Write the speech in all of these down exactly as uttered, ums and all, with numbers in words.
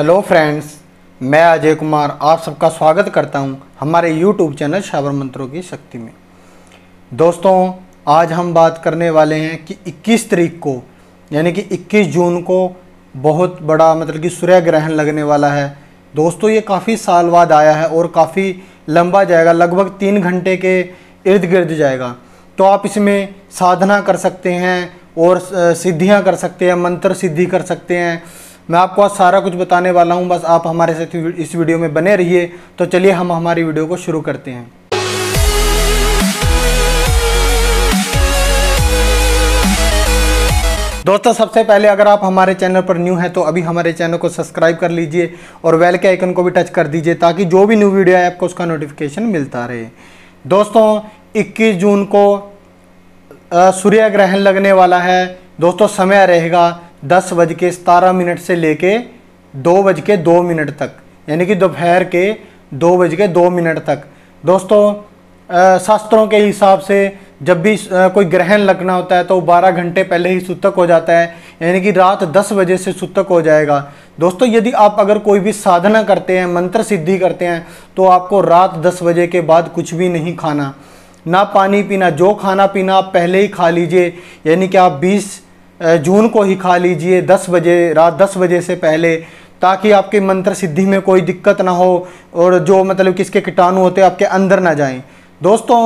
Hello friends, मैं अजय कुमार आप सबका स्वागत करता हूं हमारे यूट्यूब चैनल शाबर मंत्रों की शक्ति में। दोस्तों, आज हम बात करने वाले हैं कि इक्कीस तारीख को यानी कि इक्कीस जून को बहुत बड़ा मतलब कि सूर्य ग्रहण लगने वाला है। दोस्तों, ये काफ़ी साल बाद आया है और काफ़ी लंबा जाएगा, लगभग तीन घंटे के इर्द गिर्द जाएगा। तो आप इसमें साधना कर सकते हैं और सिद्धियाँ कर सकते हैं, मंत्र सिद्धि कर सकते हैं। मैं आपको आज सारा कुछ बताने वाला हूं, बस आप हमारे साथ इस वीडियो में बने रहिए। तो चलिए हम हमारी वीडियो को शुरू करते हैं। दोस्तों, सबसे पहले अगर आप हमारे चैनल पर न्यू हैं तो अभी हमारे चैनल को सब्सक्राइब कर लीजिए और बेल के आइकन को भी टच कर दीजिए ताकि जो भी न्यू वीडियो है आपको उसका नोटिफिकेशन मिलता रहे। दोस्तों, इक्कीस जून को सूर्य ग्रहण लगने वाला है। दोस्तों, समय रहेगा दस बज के सतारह मिनट से लेके दो बज के दो मिनट तक, यानी कि दोपहर के दो बज के दो मिनट तक। दोस्तों, शास्त्रों के हिसाब से जब भी आ, कोई ग्रहण लगना होता है तो बारह घंटे पहले ही सूतक हो जाता है, यानी कि रात दस बजे से सूतक हो जाएगा। दोस्तों, यदि आप अगर कोई भी साधना करते हैं, मंत्र सिद्धि करते हैं, तो आपको रात दस बजे के बाद कुछ भी नहीं खाना, ना पानी पीना। जो खाना पीना आप पहले ही खा लीजिए, यानी कि आप बीस जून को ही खा लीजिए दस बजे, रात दस बजे से पहले, ताकि आपके मंत्र सिद्धि में कोई दिक्कत ना हो और जो मतलब कि इसके कीटाणु होते हैं आपके अंदर ना जाएं। दोस्तों,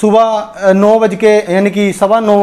सुबह नौ बज के यानी कि सवा नौ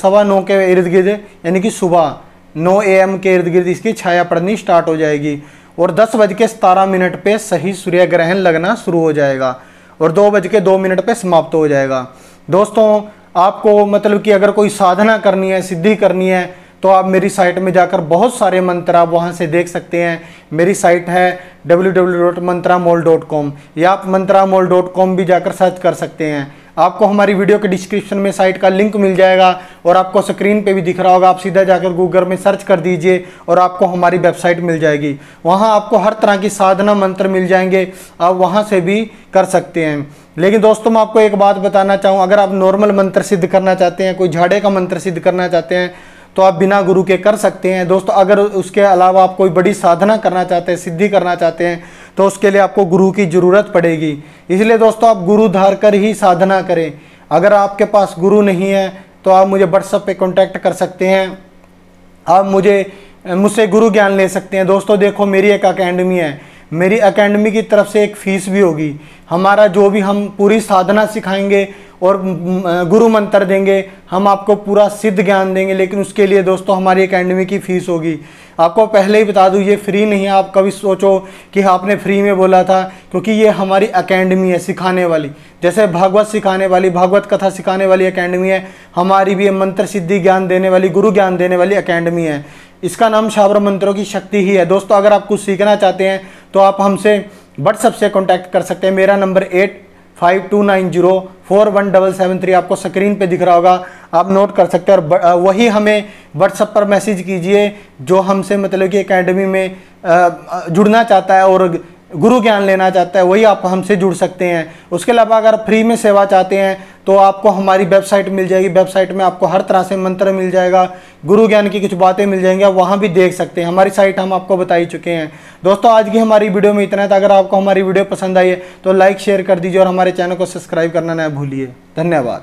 सवा नौ के इर्द गिर्द, यानी कि सुबह नौ ए एम के इर्द गिर्द इसकी छाया पड़नी स्टार्ट हो जाएगी और दस बज के सतारह मिनट पर सही सूर्य ग्रहण लगना शुरू हो जाएगा और दो बज के दो मिनट पर समाप्त हो जाएगा। दोस्तों, आपको मतलब कि अगर कोई साधना करनी है, सिद्धि करनी है, तो आप मेरी साइट में जाकर बहुत सारे मंत्र आप वहाँ से देख सकते हैं। मेरी साइट है W W W dot Mantramall dot com या आप मंत्रामॉल डॉट कॉम भी जाकर सर्च कर सकते हैं। आपको हमारी वीडियो के डिस्क्रिप्शन में साइट का लिंक मिल जाएगा और आपको स्क्रीन पे भी दिख रहा होगा। आप सीधा जाकर गूगल में सर्च कर दीजिए और आपको हमारी वेबसाइट मिल जाएगी। वहाँ आपको हर तरह की साधना मंत्र मिल जाएंगे, आप वहाँ से भी कर सकते हैं। लेकिन दोस्तों, मैं आपको एक बात बताना चाहूँ, अगर आप नॉर्मल मंत्र सिद्ध करना चाहते हैं, कोई झाड़े का मंत्र सिद्ध करना चाहते हैं, तो आप बिना गुरु के कर सकते हैं। दोस्तों, अगर उसके अलावा आप कोई बड़ी साधना करना चाहते हैं, सिद्धि करना चाहते हैं, तो उसके लिए आपको गुरु की ज़रूरत पड़ेगी। इसलिए दोस्तों, आप गुरु धार कर ही साधना करें। अगर आपके पास गुरु नहीं है तो आप मुझे व्हाट्सएप पे कांटेक्ट कर सकते हैं, आप मुझे मुझसे गुरु ज्ञान ले सकते हैं। दोस्तों, देखो मेरी एक अकेडमी है, मेरी अकेडमी की तरफ से एक फ़ीस भी होगी। हमारा जो भी हम पूरी साधना सिखाएंगे और गुरु मंत्र देंगे, हम आपको पूरा सिद्ध ज्ञान देंगे, लेकिन उसके लिए दोस्तों हमारी अकेडमी की फ़ीस होगी। आपको पहले ही बता दूं, ये फ्री नहीं है। आप कभी सोचो कि आपने फ्री में बोला था, क्योंकि ये हमारी अकेडमी है सिखाने वाली। जैसे भागवत सिखाने वाली, भागवत कथा सिखाने वाली अकेडमी है, हमारी भी मंत्र सिद्धि ज्ञान देने वाली, गुरु ज्ञान देने वाली अकेडमी है। इसका नाम शाबर मंत्रों की शक्ति ही है। दोस्तों, अगर आप कुछ सीखना चाहते हैं तो आप हमसे व्हाट्सएप से कॉन्टैक्ट कर सकते हैं। मेरा number eight five two nine zero four one double seven three, आपको स्क्रीन पे दिख रहा होगा, आप नोट कर सकते हैं और वही हमें व्हाट्सएप पर मैसेज कीजिए जो हमसे मतलब कि एकेडमी में जुड़ना चाहता है और गुरु ज्ञान लेना चाहता है, वही आप हमसे जुड़ सकते हैं। उसके अलावा अगर फ्री में सेवा चाहते हैं तो आपको हमारी वेबसाइट मिल जाएगी। वेबसाइट में आपको हर तरह से मंत्र मिल जाएगा, गुरु ज्ञान की कुछ बातें मिल जाएंगी, आप वहाँ भी देख सकते हैं। हमारी साइट हम आपको बता ही चुके हैं। दोस्तों, आज की हमारी वीडियो में इतना था। अगर आपको हमारी वीडियो पसंद आई है तो लाइक शेयर कर दीजिए और हमारे चैनल को सब्सक्राइब करना ना भूलिए। धन्यवाद।